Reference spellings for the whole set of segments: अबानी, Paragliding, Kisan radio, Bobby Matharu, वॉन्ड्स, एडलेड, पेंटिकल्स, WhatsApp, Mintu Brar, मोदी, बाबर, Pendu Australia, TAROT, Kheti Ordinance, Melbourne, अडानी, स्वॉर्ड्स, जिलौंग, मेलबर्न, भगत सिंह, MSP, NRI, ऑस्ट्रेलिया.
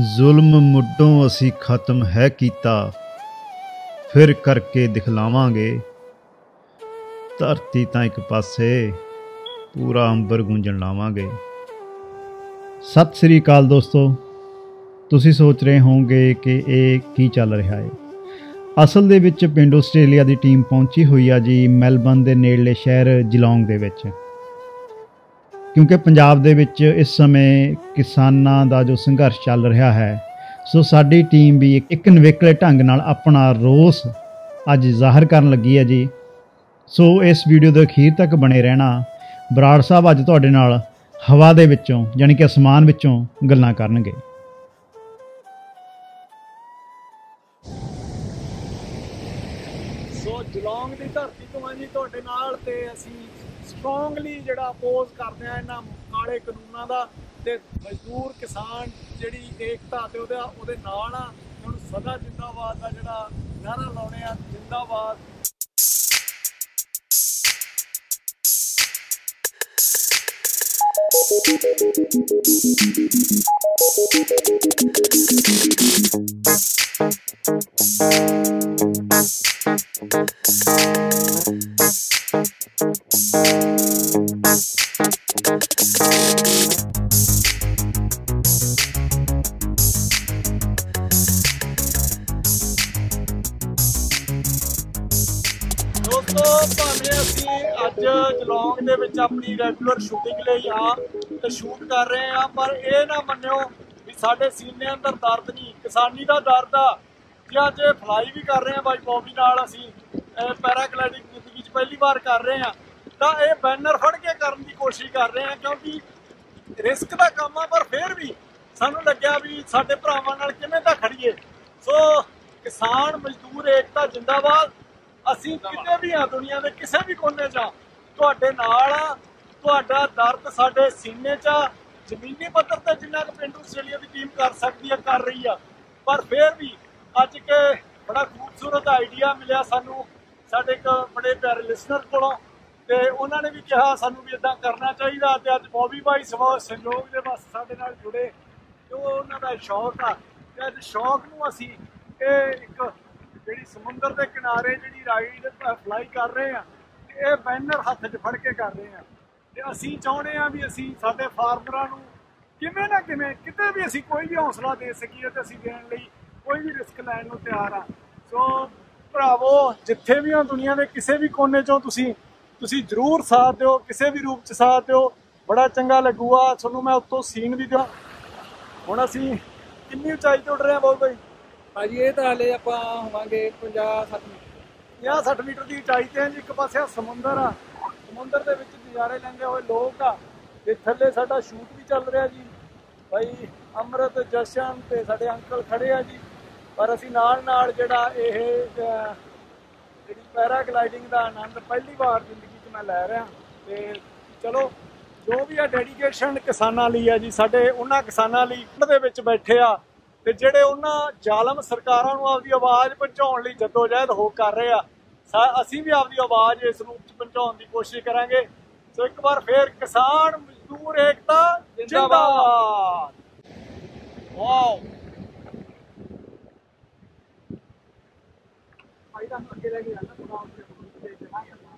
जुल्म मुड्डों असी खत्म है कीता, फिर करके दिखलावांगे। धरती तां एक पासे, पूरा अंबर गूंजण लावांगे। सत श्री अकाल दोस्तों, तुसी सोच रहे होंगे कि ये की चल रहा है। असल दे विच पेंडू ऑस्ट्रेलिया की टीम पहुंची हुई है जी मेलबर्न के नेड़ले शहर जिलौंग दे विच, क्योंकि पंजाब दे विच इस समय किसानां दा जो संघर्ष चल रहा है, सो साडी टीम भी एक निवेकले ढंग नाल अपना रोस अज जाहिर करन लगी है जी। सो इस वीडियो दे अखीर तक बने रहना। बराड़ साहब अज तुहाडे नाल हवा दे विचों यानी कि आसमान विचों गल्लां करनगे। सो जिलौंग दी धरती तो हां जी तुहाडे नाल ते असीं स्ट्रोंगली जिहड़ा अपोज करदे आ इन्हां काले कानूनां दा ते मजदूर किसान जिहड़ी एकता ते उहदा उहदे नाल आ। हुण सदा जिंदाबाद दा जिहड़ा नारा लाउने आ, जिंदाबाद। अपनी रेगुलर शूटिंग लई आ ते शूट कर रहे हैं, पर यह ना मन्यो भी साडे सीने अंदर दर्द नहीं, किसानी का दर्द आ जी। अज फ्लाई भी कर रहे हैं बाई बॉबी नाल, असीं पैराग्लाइडिंग जिंदगी पहली बार कर रहे हैं, तो यह बैनर फड़ के करने की कोशिश कर रहे हैं क्योंकि रिस्क का काम आ। पर फिर भी सानूं लग्या भी साडे भरावां नाल किवें तां खड़ीए। सो किसान मजदूर एकता जिंदाबाद। असीं किते भी आ, दुनिया के किसी भी कोने च ਤੁਹਾਡੇ ਨਾਲ ਆ, ਤੁਹਾਡਾ ਦਰਦ ਸਾਡੇ ਸੀਨੇ 'ਚ ਆ। ਜ਼ਮੀਨੀ ਪੱਧਰ ਤੇ ਜਿੰਨਾ ਕੁ ਪਿੰਡੂ ਆਸਟ੍ਰੇਲੀਆ ਦੀ ਟੀਮ ਕਰ ਸਕਦੀ ਆ ਕਰ ਰਹੀ ਆ, ਪਰ ਫਿਰ ਵੀ ਅੱਜ ਕੇ ਬੜਾ ਖੂਬਸੂਰਤ ਆਈਡੀਆ ਮਿਲਿਆ ਸਾਨੂੰ ਸਾਡੇ ਇੱਕ ਬੜੇ ਪਿਆਰੇ ਲਿਸਨਰ ਕੋਲੋਂ, ਤੇ ਉਹਨਾਂ ਨੇ ਵੀ ਕਿਹਾ ਸਾਨੂੰ ਵੀ ਇਦਾਂ ਕਰਨਾ ਚਾਹੀਦਾ। ਤੇ ਅੱਜ ਬੌਬੀ ਭਾਈ ਸਹਿਯੋਗ ਦੇ ਵਾਸਤੇ ਸਾਡੇ ਨਾਲ ਜੁੜੇ, ਤੇ ਉਹ ਉਹਨਾਂ ਦਾ ਸ਼ੌਕ ਆ, ਤੇ ਅੱਜ ਸ਼ੌਕ ਨੂੰ ਅਸੀਂ ਇਹ ਇੱਕ ਜਿਹੜੀ ਸਮੁੰਦਰ ਦੇ ਕਿਨਾਰੇ ਜਿਹੜੀ ਰਾਈਡ ਫਲਾਈ ਕਰ ਰਹੇ ਆ, ਇਹ बैनर हाथ च फड़ के कर रहे हैं। तो असी चाहते हाँ भी असी साडे फार्मरां नूं किवें ना किवें किते भी असी कोई भी हौसला दे सकीए, तो असी देण लई कोई भी रिस्क लैण नूं तैयार हाँ। सो भरावो जिथे भी हो दुनिया के किसी भी कोने चों तुसी जरूर साथ दिओ, किसी भी रूप च साथ दिओ, बड़ा चंगा लगूगा तुहानूं। मैं उत्तों सीन भी दिआं। हुण असी कितनी उचाई ते उड़ रहे हैं बहुत भाई? भाजी ये तो हाले आपां होवांगे 50-60 मीटर की उचाई से हैं जी। एक पास समुंदर आ, समुंदर के नज़ारे लेंदे हुए लोग आ, ते थल्ले साडा शूट भी चल रहा जी। भाई अमृत जशन ते साडे अंकल खड़े आ जी, पर असी नाल नाल जिहड़ा इह जिहड़ी पैराग्लाइडिंग का आनंद पहली बार जिंदगी च मैं लै रहा। ते चलो जो भी आ डेडीकेशन किसानां लई आ जी, साडे उन्हां किसानां लई पिंड दे विच बैठे आ ते जिहड़े उन्हां जालम सरकारां नूं आपदी आवाज़ पहुंचाउण लई जद्दोजहद हो कर रहे आ। असी भी आपकी आवाज़ इस रूप में पहुंचाने की कोशिश करांगे। सो एक बार फिर किसान मजदूर एकता जिंदाबाद। वाओ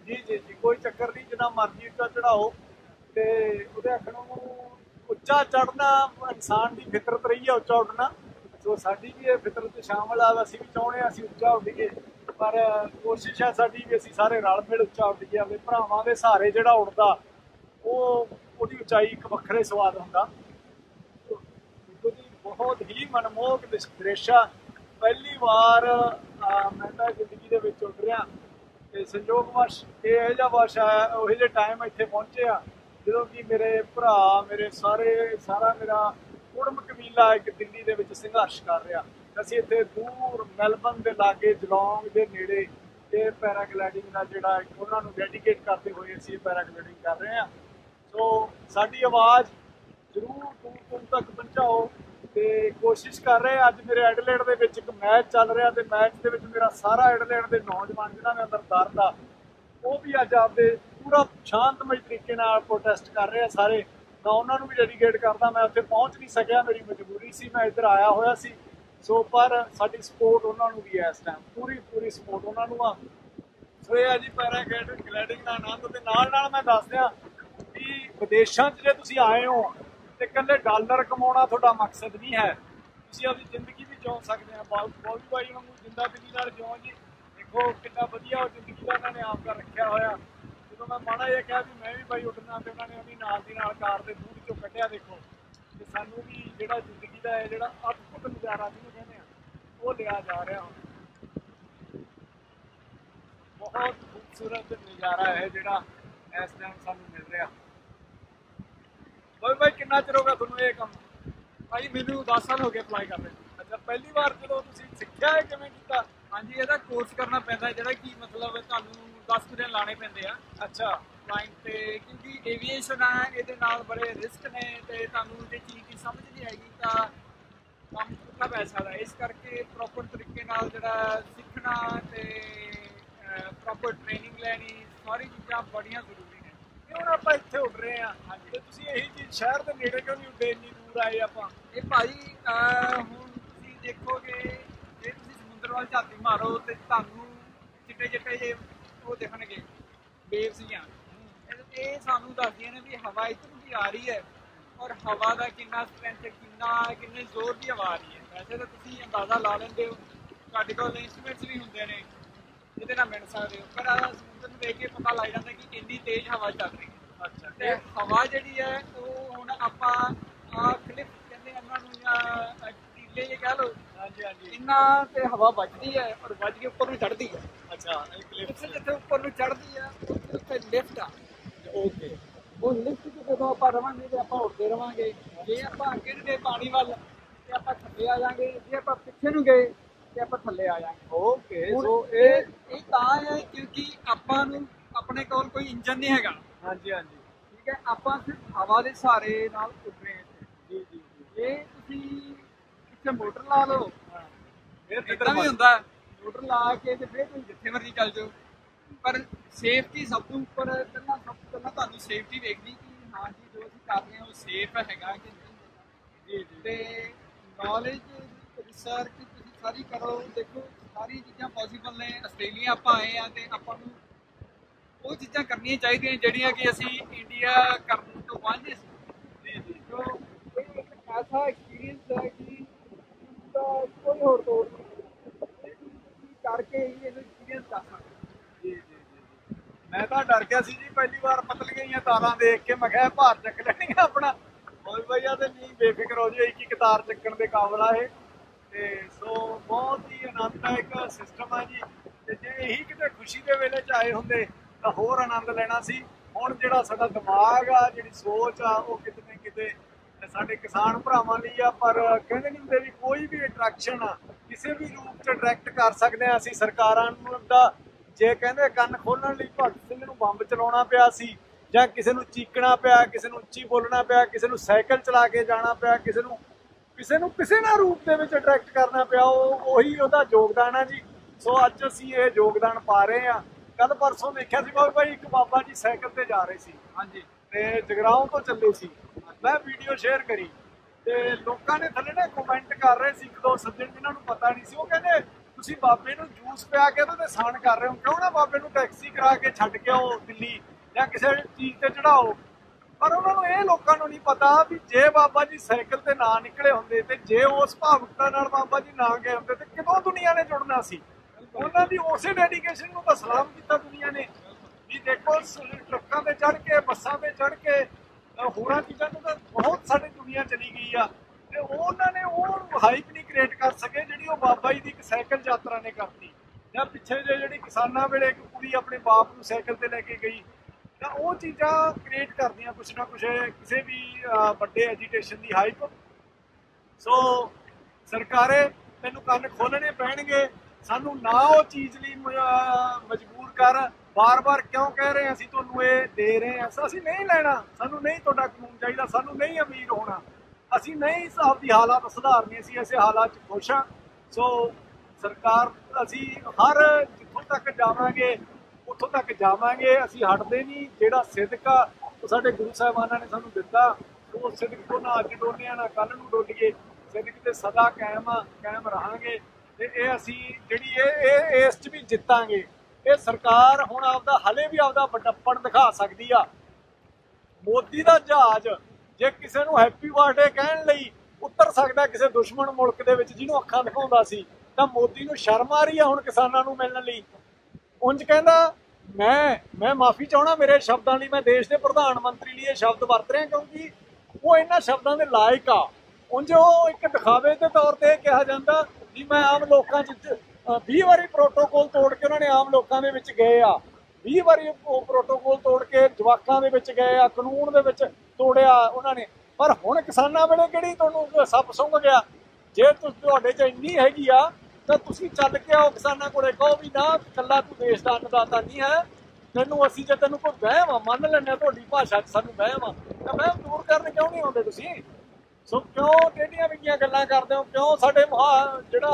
जी जी जी, कोई चक्कर नहीं, जिन्ना मर्जी उच्चा चढ़ाओ, तो उच्चा चढ़ना इंसान की फितरत रही है, उच्चा उड़ना। सो साडी भी ये फितरत शामिल आ, असी भी चाहुंदे असी उच्चा उड़ीए, पर कोशिश है साडी भी असी सारे रल मिल उच्चा उड़ीए। अपने भरावां दे सहारे जिहड़ा उड़दा ओहदी उचाई एक वखरे स्वाद हुंदा। बहुत ही मनमोहक दृश्य, पहली बार मैं तां जिंदगी दे विच उड़ रिहा। ते संजोगवश इहो जिहा वश आया, उहो जिहे टाइम इत्थे पहुंचे आ ਜਦੋਂ कि मेरे भरा मेरे सारा मेरा कुड़म कबीला एक दिल्ली ਦੇ ਵਿੱਚ ਸੰਘਰਸ਼ ਕਰ ਰਿਹਾ। ਅਸੀਂ ਇੱਥੇ दूर ਮੈਲਬਰਨ ਦੇ ਲਾਗੇ ਜਲੌਂਗ ਦੇ ਨੇੜੇ ਇਹ ਪੈਰਾਗਲਾਈਡਿੰਗ ਦਾ ਜਿਹੜਾ ਉਹਨਾਂ ਨੂੰ ਡੈਡੀਕੇਟ ਕਰਦੇ ਹੋਏ ਅਸੀਂ ਪੈਰਾਗਲਾਈਡਿੰਗ ਕਰ ਰਹੇ ਹਾਂ। ਸੋ ਸਾਡੀ ਆਵਾਜ਼ ਜ਼ਰੂਰ ਦੂਰ ਦੂਰ ਤੱਕ ਪਹੁੰਚਾਓ ਤੇ ਕੋਸ਼ਿਸ਼ ਕਰ ਰਹੇ ਹਾਂ। ਅੱਜ ਮੇਰੇ ਐਡਲੇਡ ਦੇ ਵਿੱਚ ਇੱਕ ਮੈਚ ਚੱਲ ਰਿਹਾ, ਤੇ ਮੈਚ ਦੇ ਵਿੱਚ ਮੇਰਾ ਸਾਰਾ ਐਡਲੇਡ ਦੇ ਨੌਜਵਾਨ ਜਿਹਨਾਂ ਦੇ ਅੰਦਰ ਦਰਦ ਆ, ਉਹ ਵੀ ਅੱਜ ਆਪਦੇ पूरा शांतमय तरीके प्रोटेस्ट कर रहे हैं सारे। मैं उन्होंने भी डेडीकेट करता। मैं उत्थे पहुँच नहीं सकिया, मेरी मजबूरी सी, मैं इधर आया होया सी। सो पर साडी सपोर्ट उन्होंने भी है इस टाइम, पूरी पूरी सपोर्ट उन्होंने आ। सो यह है जी पैराग्लाइडिंग का आनंद। तो नाल मैं दस दियाँ कि विदेशों जो तुसीं आए हो तो कल्ले डॉलर कमाउणा तुहाडा मकसद नहीं है, तुसीं अपनी जिंदगी भी जिउं सकदे हो। बाउजी भाई वांगू जिंदा दिली नाल जिउं जी। देखो कितना वधिया जिंदगी का उन्होंने आपका रखा होया। जो मैं माड़ा जहा कहा भी मैं भी भाई उठना, तो उन्होंने अपनी नाल कार के दूध चो कटिया। देखो तो सानू भी जो जिंदगी का है जो अद्भुत नज़ारा जिन्होंने कहने वो लिया जा रहा। बहुत खूबसूरत नज़ारा है जोड़ा इस टाइम सानू मिल रहा। भाई भाई कितना चिर हो गया थोड़ा ये काम? भाई मैनू 10 साल हो गए अप्लाई कर रहे। अच्छा पहली बार जो तुम सीखा है किमें किया? हाँ जी इसका कोर्स करना पैदा है जोड़ा कि मतलब तुहानू 10 दिन लाने पैंदे आ। अच्छा लाइन पे क्योंकि एविएशन है ये बड़े रिस्क ने, तो तुहानू जो चीज़ की समझ नहीं आएगी तो काम करना पै सकदा। इस करके प्रॉपर तरीके नाल जोड़ा सीखना तो प्रॉपर ट्रेनिंग लैनी सारी चीज़ा बड़िया जरूरी ने। हम आप इतने उड़ रहे हैं। हाँ जी तो तुसीं यही चीज़ शहर के नेड़े क्यों नहीं उड़े, इन्नी दूर आए आप? ये भाई हुण तुसीं देखोगे जे तुसीं समुद्र वाल झाती मारो तो तुहानू चिट्टे चिट्टे जे वो देखने वेव्स ही ये सानू दसदियां ने भी हवा इधर भी आ रही है और हवा का कितना स्ट्रेंथ किन्ने जोर की हवा आ रही है। वैसे तो तुम अंदाजा ला लेंगे हो, साढ़े को इंस्ट्रूमेंट्स भी होंगे ने जिहदे नाल मिल सकते हो, पर समुद्र में देख के पता लग जाता कि इन्नी तेज हवा चल रही है। अच्छा तो हवा जी है वो हम आप क्लिफ कहते टीले जो कह लो। हाँ जी हाँ जी इन्ना तो हवा बचती है और बच के उपर भी चढ़ती है। अच्छा जिसे जिसे उपर चढ़ती है उसे लिफ्ट आ। ओके वो लिफ्ट से जो आप रहेंगे तो आप उड़ते रहेंगे। जे आप अगे गए पानी वाल तो आप थले आ जाएंगे, जे आप पिछे न गए तो आप थले आ जाएंगे। ओके सो ये तां है क्योंकि आपां नूं अपने कोल कोई इंजन नहीं हैगा। हाँ जी हाँ जी ठीक है, आपां सिर्फ हवा के सहारे नाल उड़ रहे हैं। जी जी जी ये तुसीं किते मोटर ला लो फिर इतना भी हुंदा है, मोटर ला के तो फिर तुम जिथे मर्जी चल जाओ, पर सेफ्टी सब तो उपर। पहला सब पहला तुहानू सेफ्टी देखनी कि हाँ जी जो असीं कर रहे हो सेफ हैगा कि नहीं। ते नॉलेज रिसर्च तुसीं सारी करो। देखो सारी चीज़ां पॉसिबल ने। आस्ट्रेलिया आप आए हैं तो आपां नूं वो चीज़ां करनियां चाहिदियां जिहड़ियां कि असीं इंडिया करन तो वांझे सी। तो एक ऐसा एक्सपीरियंस है कि कोई होर तोड़ नहीं करके ही एक्सपीरियंस कर सकते। जी जी जी मैं तो डर गया जी पहली बार पतल गई तारा देख के, मैं क्या भार चक लेंगे अपना। और भैया तो नहीं बेफिक्र हो जाए कि तार चकन के काबल है। तो सो बहुत ही आनंददायक सिस्टम है जी। तो जे यही कितने खुशी के वेले च आए होंगे तो होर आनंद लेना सी। हुण जिहड़ा साडा दिमाग आ जिहड़ी सोच आ वो कितने किते साडे किसान भरावां लई आ, पर कहंदे नहीं हुंदे भी कोई भी अट्रैक्शन आ किसी भी रूप से डायरैक्ट कर सकते हैं। असी सरकारां नूं दा जे कहंदे कन्न खोलण लई भगत सिंह नूं बंब चलाउणा पिया सी, जां किसी नूं चीकना पिया, किसी नूं उच्ची बोलना पिया, किसी नूं साइकिल चला के जाना पिया, किसी ना रूप दे विच डायरैक्ट करना पिया, ओही उहदा योगदान है जी। सो अज असी ये योगदान पा रहे हैं। कल परसों देखिया सी बाबा भाई एक बाबा जी साइकिल ते जा रहे सी। हाँ जी ते जगराओं तो चले सी, मैं वीडियो शेयर करी तो लोगों ने थले ना कमेंट कर रहे थे। एक दो सज्जन जिन्होंने पता नहीं सी वो कहते तुसीं बाबे नूं जूस पिया के तो सहन कर रहे हो, क्यों ना बाबे नूं टैक्सी करा के छड्ड के आओ दिल्ली जां किसी चीज़ ते चढ़ाओ। पर उन्होंने ये लोगों को नहीं पता भी जे बाबा जी साइकिल ते ना निकले होंदे ते जे उस भावुकता नाल बाबा जी ना गए होंदे ते कितों दुनिया ने जुड़ना सी। उन्हों की उस डेडीकेशन नूं तां सलाम कीता दुनिया ने भी। देखो ट्रकों पर चढ़ के बसां पर चढ़ के होर चीज़ों को तो बहुत सारी दुनिया चली गई आ, तो उन्होंने वो हाइप नहीं क्रिएट कर सके जी बाबा जी की साइकिल यात्रा ने करती। या पिछले जो जी किसानों वेले एक कुड़ी अपने बाप को साइकिल पर लेके गई तो वो चीज़ा क्रिएट कर दी कुछ ना कुछ किसी भी बड़े एजीटेशन की हाइप। सो सरकारें तैनूं कन्न खोलने पैणगे, सानू ना वो चीज़ लई मजबूर कर। बार बार क्यों कह रहे हैं असीं तुहानूं ये दे रहे हैं, असीं नहीं लैना, सानू नहीं तुहाडा कानून चाहिए, सानू नहीं अमीर होना, असीं नहीं आपकी हालात सुधारनी, असीं ऐसे हालात खुश हाँ। सो सरकार असीं हर जिथों तक जावांगे उत्थों तक जावांगे, असीं हटदे नहीं। जिहड़ा सिदका साडे गुरु साहिबानां ने सानू दिता ਉਹ ਸਿੱਧਕ ਤੋਂ ਨਾ ਅੱਜ ਡੋਲਿਆ ਨਾ ਕੱਲ ਨੂੰ ਡੋਲੀਏ, ਸਿੱਧਕ ਤੇ ਸਦਾ ਕਾਇਮ ਆ, ਕਾਇਮ ਰਹਾਂਗੇ ਤੇ ਇਹ ਅਸੀਂ ਜਿਹੜੀ ਇਹ ਇਸ 'ਚ ਵੀ ਜਿੱਤਾਂਗੇ। ਇਹ ਸਰਕਾਰ ਹੁਣ ਆਪਦਾ ਹਲੇ ਵੀ ਆਪਦਾ ਵੱਡਪਣ ਦਿਖਾ ਸਕਦੀ ਆ। ਮੋਦੀ ਦਾ ਜਹਾਜ਼ ਜੇ ਕਿਸੇ ਨੂੰ ਹੈਪੀ ਬਰਥਡੇ ਕਹਿਣ ਲਈ ਉੱਤਰ ਸਕਦਾ ਕਿਸੇ ਦੁਸ਼ਮਣ ਮੁਲਕ ਦੇ ਵਿੱਚ ਜਿਹਨੂੰ ਅੱਖਾਂ ਦਿਖਾਉਂਦਾ ਸੀ, ਤਾਂ ਮੋਦੀ ਨੂੰ ਸ਼ਰਮ ਆ ਰਹੀ ਆ ਹੁਣ ਕਿਸਾਨਾਂ ਨੂੰ ਮਿਲਣ ਲਈ। ਉਂਝ ਕਹਿੰਦਾ मैं माफ़ी चाहना मेरे शब्दों लिए, मैं देश के प्रधानमंत्री लिए ये शब्द वरत रहा क्योंकि वो इन्होंने शब्दों के लायक आ। उंज वो एक दिखावे के तौर पर कहा जाता कि मैं आम लोगों 20 बारी प्रोटोकॉल तोड़ के उन्होंने आम लोगों के गए आ, 20 बारी प्रोटोकॉल तोड़ के जवाकों के गए आ, कानून के तोड़िया उन्होंने। पर हुण किसानां वेले किहड़ी तुहानूं सप सुंघ गया? जे तुहाडे 'च इन्नी हैगी आ तो तुम चल के आओ किसानों को, कहो भी ना कला तू देश का अन्नदाता नहीं है, तेनों असी जो तेन कोई वहम आ मन लें, थोड़ी भाषा सू वहम आ तो वहम दूर करने क्यों नहीं आते तुम? सो क्यों टेढ़िया मेढ़िया गल्लां करदे हो? क्यों साडे महा जिहड़ा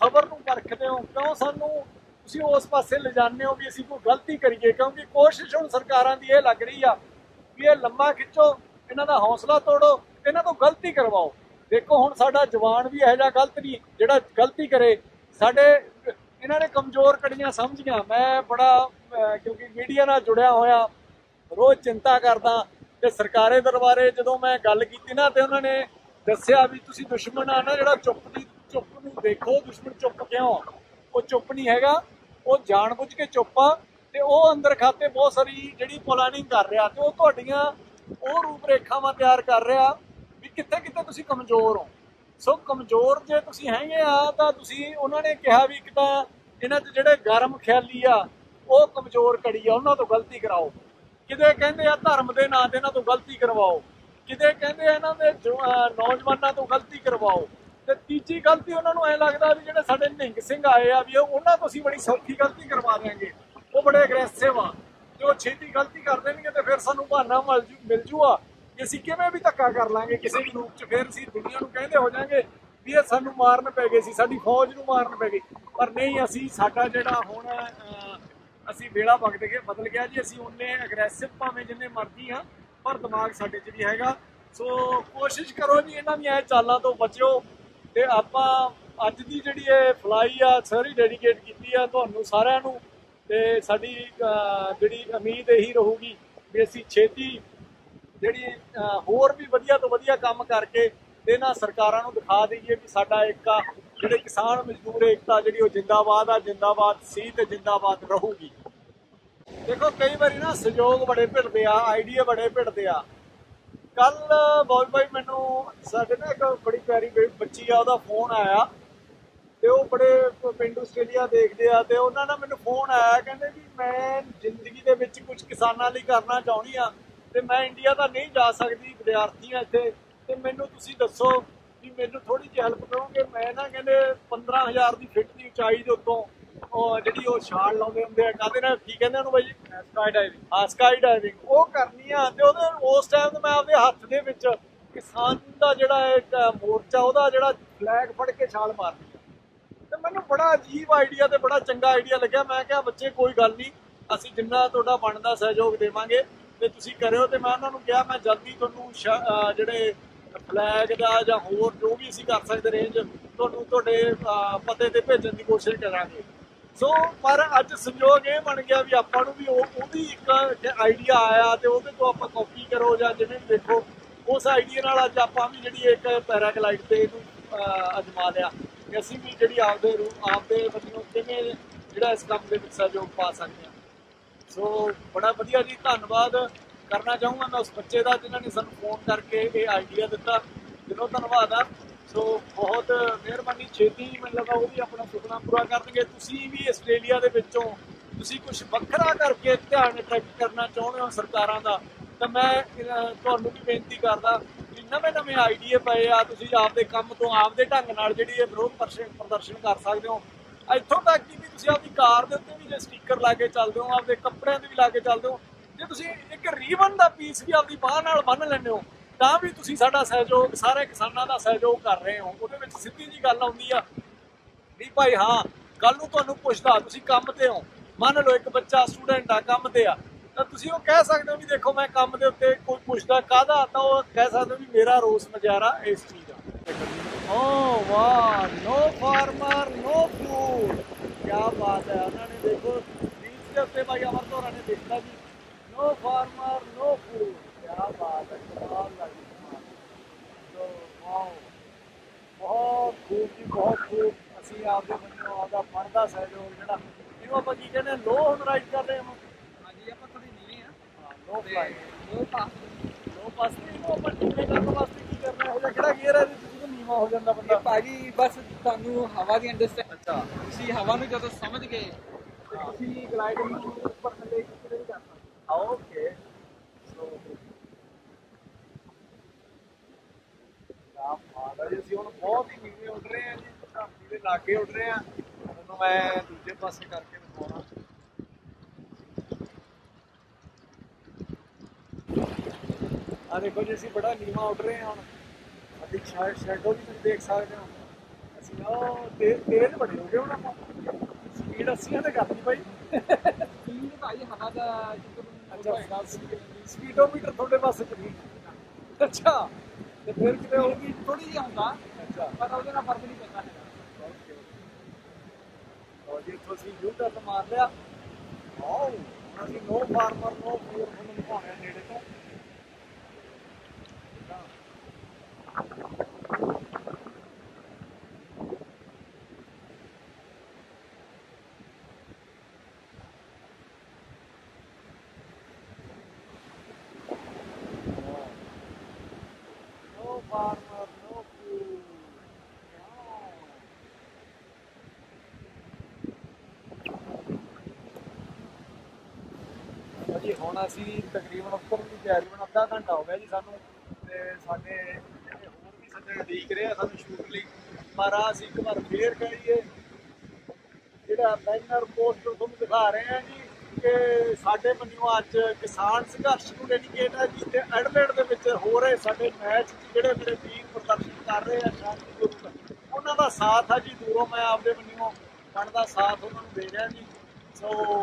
सबर नूं परखदे हो? क्यों सानूं तुसीं उस पासे ले जांदे हो भी असीं कोई गलती करिए? क्योंकि कोशिश हुण सरकारां दी इह लग रही आ भी इह लम्मा खिच्चो, इन्हां दा हौसला तोड़ो, इन्हां तों गलती करवाओ। देखो हुण साडा जवान भी ऐसा गलत नहीं जिहड़ा गलती करे। साडे इन्हां ने कमज़ोर कड़ियां समझियां। मैं बड़ा क्योंकि मीडिया नाल जुड़िया होया रोज़ चिंता करदा ते सरकारे दरबारे जदों मैं गल कीती ना ते उन्होंने दस्सिया भी तुसीं दुश्मन आ ना जिहड़ा चुप नूं देखो, दुश्मन चुप क्यों? वो चुप नहीं हैगा, वो जानबूझ के चुप आ ते वो अंदर खाते बहुत सारी जिहड़ी प्लानिंग कर रहा ते वो तुहाडीआं वो रूपरेखावां तैयार कर रहा भी कितने कितने तुसी कमज़ोर हो। सो कमज़ोर जे तुसी हैंगे आ तां तुसी उन्होंने कहा भी कि तां इन्हां च जिहड़े गर्म ख्याली आ वो कमज़ोर कड़ी आ, उन्हां तों गलती कराओ। किते कहिंदे आ धर्म के नां ते इन्हां तों गलती करवाओ, किते कहिंदे आ इन्हां दे नौजवानां तों गलती करवाओ ते तीजी गलती उन्हां नूं ऐ लगदा भी जिहड़े साडे निहंग सिंह आए आ भी उन्हां तों असीं बड़ी सौखी गलती करवा देंगे, वो बड़े अग्रैसिव आ ते वो छेती गलती कर देणगे ते फिर सानूं बहाना मिल जूगा असीं किवें भी धक्का कर लांगे किसी भी रूप च, फिर असीं दुनिया नूं कहंदे हो जाएंगे भी ये सानूं मारन पै गए सी, साडी फौज नूं मारन पै गई। पर नहीं, असीं साडा जिहड़ा हुण असीं वेला बदल गया जी। असीं उन्ने अग्रैसिव भावें जिन्ने मर्जी हाँ पर दिमाग साडे च भी हैगा। सो कोशिश करो जी इन्हां दीआं चालां तों बचो ते आपां अज दी जिहड़ी ये फलाई आ सारी डेडीकेट कीती आ तुहानूं सारिआं नूं ते साडी जिहड़ी उम्मीद यही रहूगी भी असीं छेती जी होर भी वधिया तो वधिया काम करके इन्हां सरकारां नूं दिखा दईए भी साडा एक आ जिहड़े किसान मजदूर एकता जिहड़ी ओह जिंदाबाद आ, जिंदाबाद सी ते जिंदाबाद रहूगी। देखो कई बारी ना सहयोग बड़े भिड़दे आ, आइडिया बड़े भिड़दे आ। कल बॉल भाई मैनू साडे ना एक बड़ी प्यारी बच्ची आ उहदा फोन आया ते ओह बड़े पेंडू ऑस्ट्रेलिया देखदे आ ते उहनां दा मैनू फोन आया कहंदे भी मैं जिंदगी दे विच कुछ किसानां लई करना चाहुंदी आ ते मैं इंडिया का नहीं जा सकती, विद्यार्थी हाँ इतने तो मैनू तुसीं दसो कि मैनू थोड़ी जी हैल्प करोगे? मैं ना कहते 15,000 की फिट की उचाई के उत्तों जी छाल लाते होंगे कहते की कहते हैं भाई स्काई डाइविंग, हाँ स्काई डाइविंग वो करनी है तो उस टाइम तो मैं अपने हत्थ के विच किसान का जोड़ा एक मोर्चा वह जो फ्लैग फड़ के छाल मारनी है। तो मैनू बड़ा अजीब आइडिया तो बड़ा चंगा आइडिया लग्या। मैं क्या बच्चे कोई गल नहीं, असीं जिन्ना तुहाडा बनदा सहयोग देवांगे तो तुसीं करो। तो मैं उन्होंने कहा मैं जल्दी तुहानूं जिहड़े फ्लैग का जां होर जो भी असीं कर सकदे रेंज तुहानूं तुहाडे पते ते भेजण दी कोशिश करांगे। सो पर अज सहयोग यह बन गया भी आपां नूं भी ओहदी एक आइडिया आया तो उहदे तों आपां कॉपी करो जां जिवें भी देखो उस आइडिया नाल अज आपां भी जिहड़ी एक पैराग्लाइड ते इहनूं अजमा लिआ कि असीं भी जिहड़ी आपदे रूप आपदे वल्लों किवें जिहड़ा इस काम दे विच सहयोग पा सकदे हां। सो बड़ा वधिया जी, धन्नवाद करना चाहूँगा मैं उस बच्चे का जिन्होंने सूँ फोन करके ये आइडिया दिता, दिनों धन्नवाद आ। सो बहुत मेहरबानी, छेती मैं लगा वो भी अपना सुपना पूरा करनगे। तुसीं भी आस्ट्रेलिया के विच्चों तुसीं कुछ वखरा करके ध्यान अट्रैक्ट करना चाहुंदे हो सरकारां दा तां मैं तुहानूं भी बेनती करदा कि नवें नवें आइडिए पे आ, तुसीं आपदे काम तो आपदे ढंग नाल जिहड़ी विरोध प्रदर्शन कर सकदे हो। इत्थों तक कि भी तुसीं आपदी कार दे उत्ते भी जे स्टीकर ला के चलदे हो, आपदे कपड़ियां ते भी ला के चलदे हो, जे तुसीं एक रीबन दा पीस भी आपदी बांह नाल बन्न लैंदे हो तां भी तुसीं साडा सहयोग सारे किसानां दा सहयोग कर रहे हो। उहदे विच सिੱਧੀ जी गल आउंदी आ भी भाई हाँ कल नूं तुहानूं पुछदा तुसीं कम ते हो, ਮੰਨ ਲਓ एक बच्चा स्टूडेंट आ कम ते आ तो तुम वो कह सकते हो भी देखो मैं काम के उत्ते कोई पुछता कहदा तो वह कह सकते हो भी मेरा रोस नज़ारा इस चीज़ का। ओ वाह, नो फार्मर नो फूड, क्या बात है। उन्होंने देखो रील्स के उत्ते भाई अमर तो ने देखा जी नो फार्मर नो फूड, क्या बात है, कमाल का जी कमाल। तो वाह बहुत खूब जी, बहुत खूब। असं आपके बच्चों आपका बनता सहयोग जो आप की कहने लो राइड कर रहे हो। हाँ जी आप थोड़ी नीवी हाँ लो फ्लाई लो पास नहीं अपन नीवे करने वास्ते की कर रहे हो या किहड़ा गियर है जो नीवा हो जाता बंदा। भाजी बस तुहानू हवा दी अंडरस्टैंड। अच्छा तुसीं हवा नूं जदों समझ गए तुसीं ग्लाइडिंग ऊपर थल्ले किते भी कर सकदे। ओके सो आप मारा जी हुण बहुत ही नीवे उड़ रहे हैं जी, धरती के लागे उड़ रहे हैं। मैं दूजे पासे करके दिखाना। आ देखो जी असी बड़ा नीवा उड़ रहे हैं हम, अभी शायद शैडो भी तुम देख सकते हो। तेज बड़े हो गए हम, स्पीड 80 तो करती भाई स्पीड भाई हवा का। अच्छा स्पीडोमीटर थोड़े पास चली। अच्छा तो फिर कि होगी थोड़ी जी होगा। अच्छा पर वो फर्क नहीं पता है। और जी इतों असी व्यू कट मार लिया। वाओ अभी नो फार्मर नो फूड थोड़ा दिखाने नेड़े तो नो फार्मर नो फूड। जी हम असी तकरीबन उतरन की तैयारी में आधा घंटा हो गया जी सानू, ते साडे होर भी सज्जण लीक रहे सानू शूट लई। पर असी एक बार फेर कहिए जिहड़ा बैनर पोस्टर तुहानू दिखा रहे हैं जी कि साडे बन्नियों अज किसान संघर्ष नूं डेडिकेट है जी, ते एडलेड दे विच हो रहे साडे मैच जिहड़े मेरे वीर प्रदर्शन कर रहे हैं शांति दूत, उन्हां दा साथ है जी दूरों मैं आपदे बन्नियों कणदा साथ उन्हां नूं दे रहा जी। सो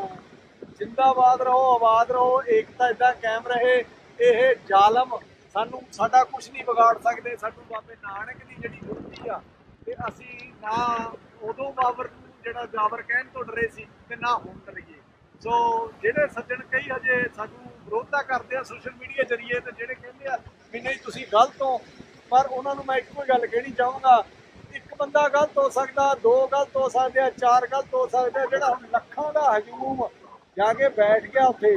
जिंदाबाद रहो, आबाद रहो, एकता इदा कायम रहे। यह जालम सानू साडा कुछ नहीं बिगाड़ सकते। सानू बाबे नानक की जिहड़ी गुरती आ ते असी ना उदों बाबर जिहड़ा जाबर कहण तो डरे सी ते ना हुण डरीए। सो जिहड़े सज्जण कई हजे सानू विरोधा करते हैं सोशल मीडिया जरिए ते जिहड़े कहंदे आ कि नहीं तुसीं गलत हो, पर उन्हां नूं मैं इक्को गल कहणी चाहूँगा, एक बंदा गलत हो सकता, दो गलत हो सकते, चार गलत हो सकते। जिहड़ा हुण लखां दा हजूम जाके बैठ गया उत्थे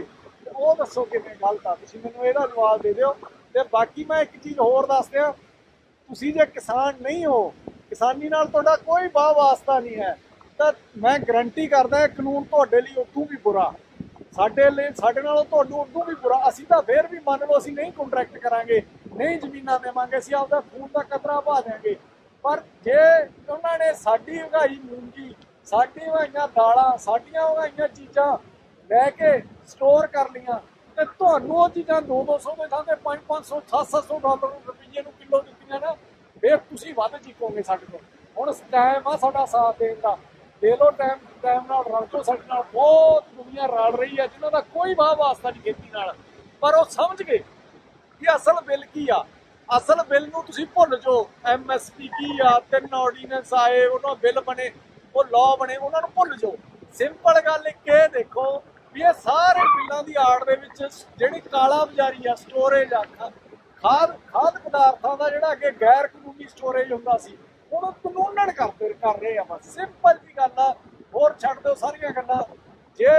वो दसो किवें गलत आ, तुसीं मैनूं इहदा जवाब दे दिओ। ते बाकी मैं एक चीज़ होर दस दिआं, तुसीं जे किसान नहीं हो, किसानी नाल तुहाडा कोई वाह वास्ता नहीं है, तो मैं गारंटी करदा कानून तुहाडे लई उतों भी बुरा, साडे लई साडे नालों तुहाडू उतों भी बुरा। असीं तां फिर भी मन लो असीं नहीं कॉन्ट्रैक्ट करांगे, नहीं जमीनां देवांगे, असीं आपदा खून दा कतरा पा देंगे। पर जे उन्हां ने साडी उगाई मूंगी, साडी उगाईआं दालां, साडीआं उगाईआं चीज़ां लैके स्टोर कर लिया तो थानू चीज़ा 200 के थां $500 $700 रुपये किलो दिखाई ना, फिर तुम वध जीकोगे साढ़े को। हुण टाइम आ साडा साथ देण दा, ले लो टाइम, टाइम नाल रल जाओ। साडे नाल बहुत दुनिया रल रही है जिन्हां दा कोई वाह वास्ता नहीं खेती नाल, पर वो समझ गए कि असल बिल की आ। असल बिल नूं तुसीं भुल जाओ, MSP की आ, 3 ऑर्डीनेंस आए, उन्हां बिल बने, वो लॉ बने, उन्हां नूं भुल जाओ। सिंपल गल इक ए देखो भी ये सारे बिलों की आड़ के जी काला बाजारी आ, स्टोरेज आ, खाद पदार्थों का जोड़ा अगर गैर कानूनी स्टोरेज होंगे हम कानूनन कर रहे हैं। बस सिंपल जी गल आ, होर छड्ड दो सारियां गल्लां। जे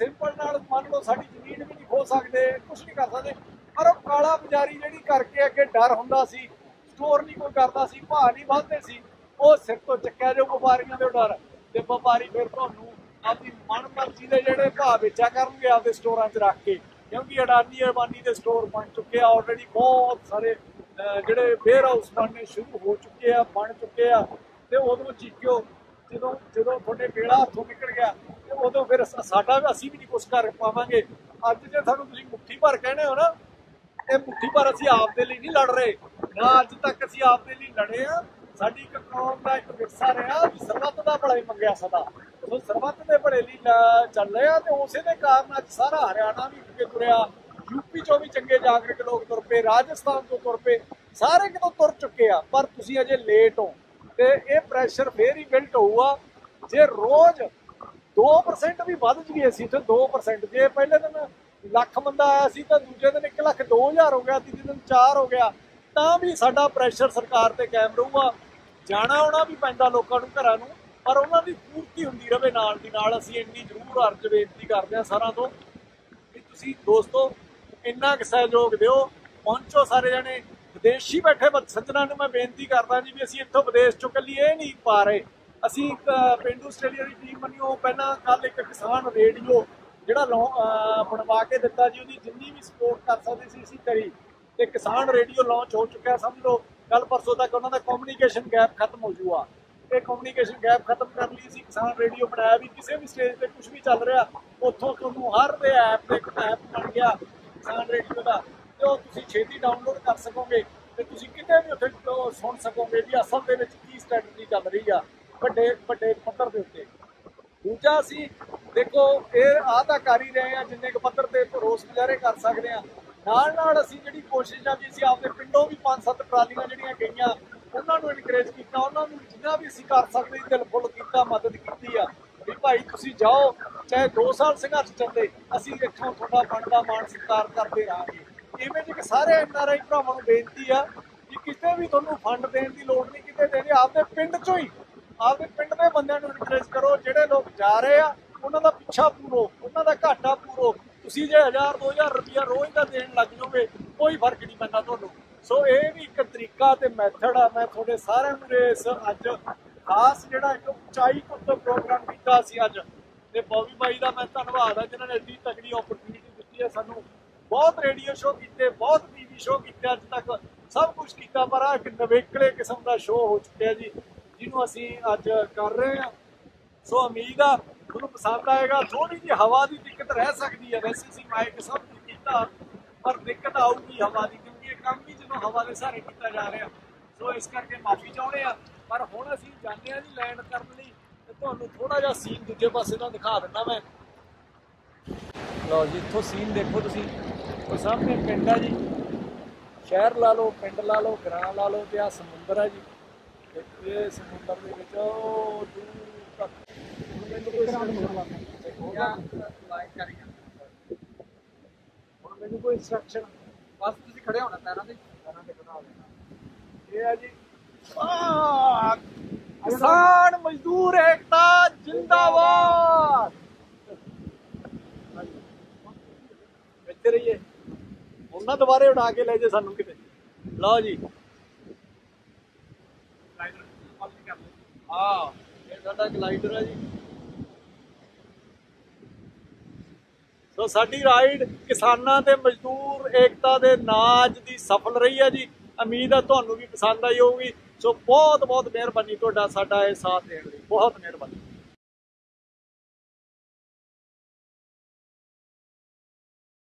सिंपल नाल मान लो साडी जमीन भी नहीं खो सकते, कुछ नहीं कर सकते, पर वो काला बाजारी जी करके अगे डर होंदा सी, स्टोर नहीं कोई करता सी, भाव नहीं वधदे सी, वो सिर तो चक्या जो व्यापारियों के डर ते व्यापारी फिर तुहानू अपनी मन मर्जी के जोड़े भाव बेचा करेंगे आपके स्टोर रख के, क्योंकि अडानी अबानी के स्टोर बन चुके हैं ऑलरेडी, बहुत सारे जोड़े वेयर हाउस बनने शुरू हो चुके हैं, बन चुके हैं। तो उदों चीक्यो जो जो थोड़े बेड़ा हथों निकल गया तो उदों फिर साडा असी भी नहीं कुछ कर पावे। अज जो सानूं तुसीं मुट्ठी भर कहने हो ना, ये मुट्ठी भर असीं आपदे लई नहीं लड़ रहे ना, अज तक असीं आपदे लई लड़े आ। साडी एक कौम का एक विरसा रहा भी, सरबत का भला ही मंगया सदा। तो सरबंध के बड़ेली चल रहे हैं तो उस कारण अच सारा हरियाणा भी अगे तुरया, यूपी चो भी चंगे जागरूक लोग तुर पे, राजस्थान तो तुर पे, सारे कितों तुर चुके हैं, पर तुसीं अजे लेट हो तो ये प्रैशर फिर ही बिल्ट होगा। जे रोज़ 2% भी वध जाइए सीट, 2% जे पहले दिन लख बंदा आया सी तो दूजे दिन 1,02,000 हो गया, तीजे दिन 4 हो गया, तो भी साडा प्रैशर सरकार ते कायम रहूगा। जाना आना भी पैंदा लोकां नूं घरां नूं, पर उन्हां दी पूर्ति हुंदी रहे नाल दी नाल। असीं इन्नी जरूर अर्ज बेनती करदे हां सारां तों कि तुसीं दोस्तों इन्ना कुछ सहयोग दिओ, पहुंचो सारे जणे। विदेशी बैठे सज्जनां नूं मैं बेनती करदा जी भी असीं इत्थों विदेश चों कल्ली इह नहीं पा रहे, असीं एक पेंडू आस्ट्रेलिया दी टीम बनिओ। पहिलां कल एक किसान रेडियो जिहड़ा बनवा के दित्ता जी, उहदी जिन्नी भी सपोर्ट कर सकदे सी असीं करी, ते किसान रेडियो लॉन्च हो चुका है। समझ लो कल परसों तक उन्होंने कम्यूनीकेशन गैप खत्म हो जूगा। ये कम्यूनीकेशन गैप खत्म कर ली, किसान रेडियो बनाया भी, किसी भी स्टेज पर कुछ भी चल रहा उतों तुहानूं हर ऐप बन गया किसान रेडियो का, तो तुसीं छेती डाउनलोड कर सकोगे तो तुसीं कितें भी उत्थे सुन सकोगे भी असल दे विच की स्ट्रैटजी चल रही आ वड्डे वड्डे पत्थर के उत्ते। दूजा असीं देखो ये आह तां कर ही रहे हैं, जिन्ने क पत्थर ते रोस मुजाहरे कर सकते हैं, नाल असीं जिहड़ी कोशिश आ जी आपदे पिंडों भी 5-7 ट्रालियां जिहड़ियां गईयां उन्हां नूं इनकरेज कीता, उन्हां नूं जिन्ना भी असीं कर सकदे दिल फुल कीता, मदद कीती आ भी भाई तुसीं जाओ, चाहे 2 साल संघर्ष चलदे असीं इत्थों तुहाडा बनदा मान सत्कार करदे रहांगे। इवें जे कि सारे NRI भरावां नूं बेनती आ कि कितें भी तुहानूं फंड देण दी लोड़ नहीं, कितें देणे आपदे पिंड चों ही, आपदे पिंड दे बंदिआं नूं इनकरेज करो। जिहड़े लोग जा रहे आ उन्हां दा पिछा पूरो, उन्हां दा घाटा पूरो, तुसीं जे 1000-2000 रुपया रोज़ का देन लग जाओगे कोई फर्क नहीं पैंदा तुहानूं। सो यह भी एक तरीका ते मैथड आ। मैं थोड़े सारे नूं इस अज खास जिहड़ा एक उचाई तो प्रोग्राम कीता सी अज, ते बॉबी भाई का मैं धन्नवाद आ जिन्हां ने एड्डी तगड़ी ओपरचुनिटी दित्ती है सानूं। बहुत रेडियो शो किए, बहुत टीवी शो किए, अज तक सब कुछ किया, पर एक नवेकले किस्म का शो हो चुका जी जिन्हों असीं अज कर रहे हैं। सो उम्मीद आ उन्होंने पसंद आएगा। थोड़ी जी हवा की दिक्कत रह सकती है, वैसे असीं माइक सब कुछ किया पर दिक्कत आऊगी हवा की, क्योंकि ये काम भी जो हवा के सहारे किया जा रहा। सो इस करके माफ़ी चाहते हैं, पर हुण असीं जांदे आं जी लैंड करन लई, ते तुहानूं थोड़ा जिहा सीन दूजे पासे दा दिखा दिंदा मैं। लो जी इत्थों सीन देखो तुसीं, ओह सामने पिंड आ जी, शहर ला लो, पिंड ला लो, ग्रां ला लो, ते आ समुंदर आ जी। ये समुंदर दे विच ओह दूर तक किसान मजदूर एकता जिंदाबाद। बैठे रहिए उन्हें दोबारे उठा के ले जाए सानू किते। लो जी हाँ साडा ग्लाइडर है जी। तो साडी राइड किसानां ते मजदूर एकता दे नाज दी सफल रही है जी। उम्मीद है तुहानूं भी पसंद आई होगी। सो बहुत बहुत मेहरबानी तुहाडा साडा इह साथ देण लई, बहुत मेहरबानी।